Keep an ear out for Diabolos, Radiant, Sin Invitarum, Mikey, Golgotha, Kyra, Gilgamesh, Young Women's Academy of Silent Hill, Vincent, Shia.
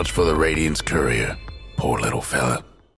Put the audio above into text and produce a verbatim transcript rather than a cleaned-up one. much for the Radiant's courier. Poor little fella.